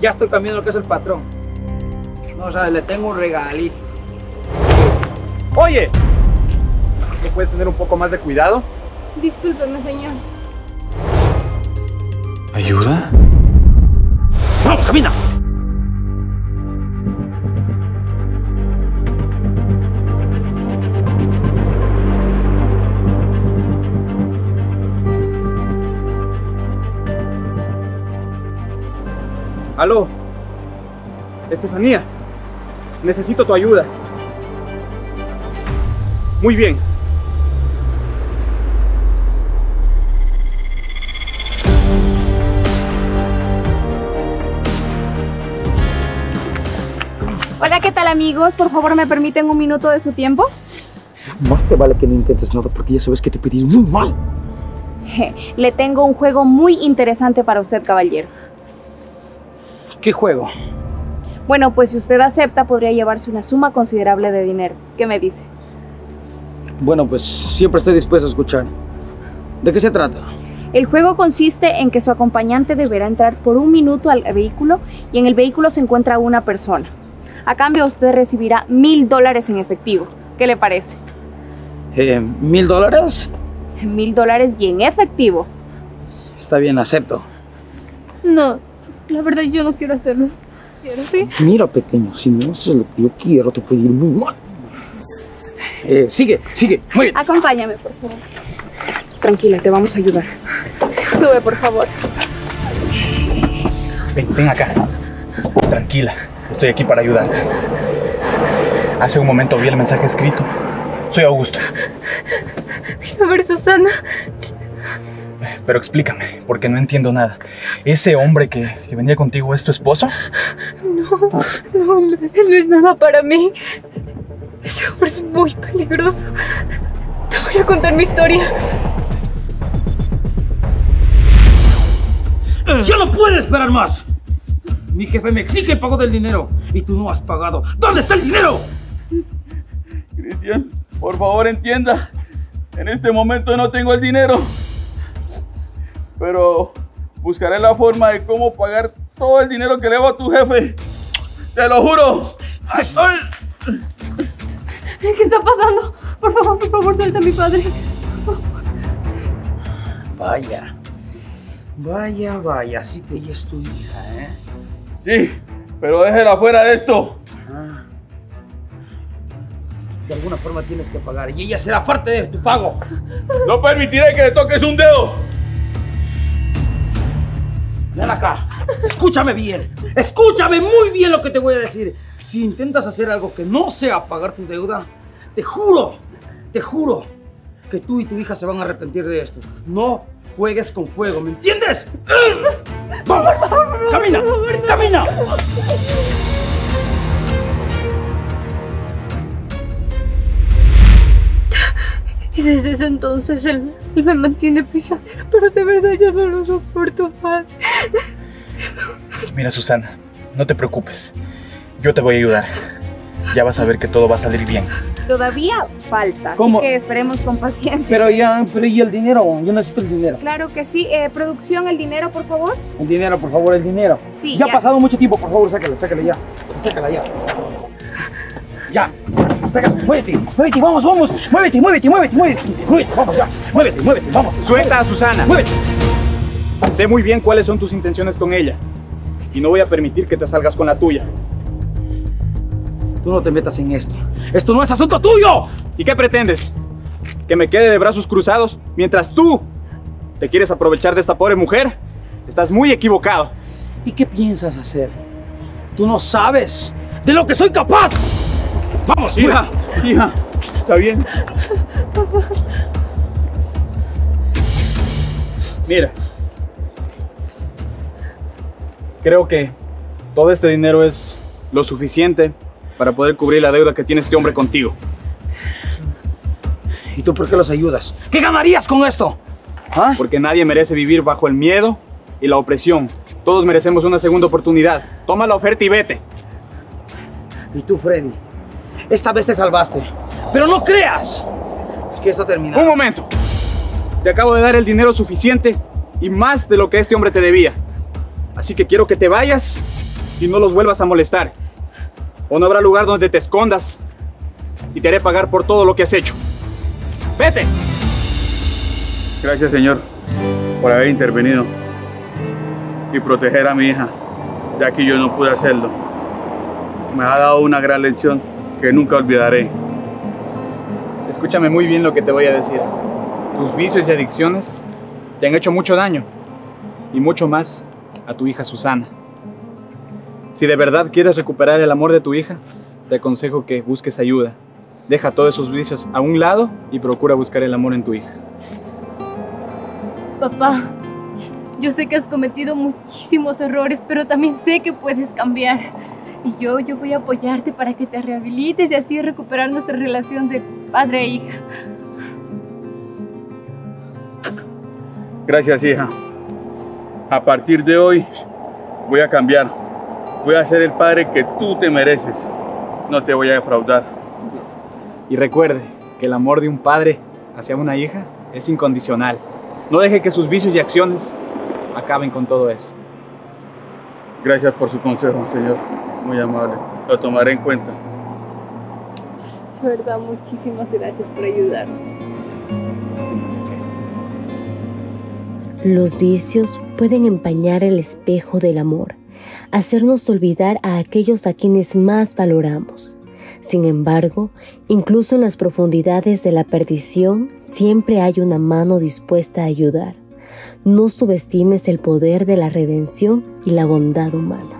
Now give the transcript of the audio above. ya estoy cambiando lo que es el patrón. No, o sea, le tengo un regalito. Oye, ¿no puedes tener un poco más de cuidado? Discúlpeme, señor. ¿Ayuda? ¡Vamos, camina! Aló, Estefanía, necesito tu ayuda. Muy bien. Hola, ¿qué tal, amigos? Por favor, ¿me permiten un minuto de su tiempo? Más te vale que no intentes nada porque ya sabes que te pedí muy mal. Le tengo un juego muy interesante para usted, caballero. ¿Qué juego? Bueno, pues si usted acepta, podría llevarse una suma considerable de dinero. ¿Qué me dice? Bueno, pues siempre estoy dispuesto a escuchar. ¿De qué se trata? El juego consiste en que su acompañante deberá entrar por un minuto al vehículo y en el vehículo se encuentra una persona. A cambio, usted recibirá $1000 en efectivo. ¿Qué le parece? ¿$1000? $1000 y en efectivo. Está bien, acepto. No. La verdad, yo no quiero hacerlo. ¿Quiero, sí? Mira, pequeño, si no haces lo que yo quiero, te puedo ir muy mal. Sigue, muy bien. Acompáñame, por favor. Tranquila, te vamos a ayudar. Sube, por favor. Ven acá. Tranquila, estoy aquí para ayudarte. Hace un momento vi el mensaje escrito. Soy Augusto. A ver, Susana. Pero explícame, porque no entiendo nada. ¿Ese hombre que venía contigo es tu esposo? No, no es nada para mí. Ese hombre es muy peligroso. Te voy a contar mi historia. ¡Ya no puedo esperar más! Mi jefe me exige el pago del dinero y tú no has pagado. ¿Dónde está el dinero? Cristian, por favor entienda. En este momento no tengo el dinero. Pero buscaré la forma de cómo pagar todo el dinero que le debo a tu jefe. ¡Te lo juro! ¿Qué está pasando? Por favor, suelta a mi padre. Por favor. Vaya. Así que ella es tu hija, ¿eh? Sí, pero déjela fuera de esto. Ajá. De alguna forma tienes que pagar y ella será parte de tu pago. No permitiré que le toques un dedo. Ven acá, escúchame muy bien lo que te voy a decir. Si intentas hacer algo que no sea pagar tu deuda, te juro que tú y tu hija se van a arrepentir de esto. No juegues con fuego, ¿me entiendes? ¡Vamos! ¡Camina! Y desde ese entonces él me mantiene prisionero, pero de verdad yo no lo soporto más. Mira, Susana, no te preocupes. Yo te voy a ayudar. Ya vas a ver que todo va a salir bien. Todavía falta, ¿cómo? Así que esperemos con paciencia. Pero ¿y el dinero? Yo necesito el dinero. Claro que sí. Producción, el dinero, por favor. El dinero. Sí, ya ha pasado mucho tiempo, por favor, sácala ya. Ya. Muévete, vamos. Muévete, vamos, ya. Muévete, vamos. Suelta a Susana. Muévete. Sé muy bien cuáles son tus intenciones con ella. Y no voy a permitir que te salgas con la tuya. Tú no te metas en esto. ¡Esto no es asunto tuyo! ¿Y qué pretendes? ¿Que me quede de brazos cruzados mientras tú te quieres aprovechar de esta pobre mujer? Estás muy equivocado. ¿Y qué piensas hacer? Tú no sabes de lo que soy capaz. ¡Vamos, hija! ¿Está bien? Papá. Mira. Creo que todo este dinero es lo suficiente para poder cubrir la deuda que tiene este hombre contigo. ¿Y tú por qué los ayudas? ¿Qué ganarías con esto? ¿Ah? Porque nadie merece vivir bajo el miedo y la opresión. Todos merecemos una segunda oportunidad. Toma la oferta y vete. ¿Y tú, Freddy? Esta vez te salvaste, pero no creas que está terminado. Un momento, te acabo de dar el dinero suficiente y más de lo que este hombre te debía. Así que quiero que te vayas y no los vuelvas a molestar. O no habrá lugar donde te escondas y te haré pagar por todo lo que has hecho. ¡Vete! Gracias, señor, por haber intervenido y proteger a mi hija, ya que yo no pude hacerlo. Me ha dado una gran lección que nunca olvidaré. Escúchame muy bien lo que te voy a decir. Tus vicios y adicciones te han hecho mucho daño, y mucho más a tu hija Susana. Si de verdad quieres recuperar el amor de tu hija, te aconsejo que busques ayuda. Deja todos esos vicios a un lado y procura buscar el amor en tu hija. Papá, yo sé que has cometido muchísimos errores, pero también sé que puedes cambiar. Y yo voy a apoyarte para que te rehabilites y así recuperar nuestra relación de padre e hija. Gracias, hija. A partir de hoy voy a cambiar. Voy a ser el padre que tú te mereces. No te voy a defraudar. Y recuerde que el amor de un padre hacia una hija es incondicional. No deje que sus vicios y acciones acaben con todo eso. Gracias por su consejo, señor. Muy amable. Lo tomaré en cuenta. De verdad, muchísimas gracias por ayudarme. Los vicios pueden empañar el espejo del amor, hacernos olvidar a aquellos a quienes más valoramos. Sin embargo, incluso en las profundidades de la perdición, siempre hay una mano dispuesta a ayudar. No subestimes el poder de la redención y la bondad humana.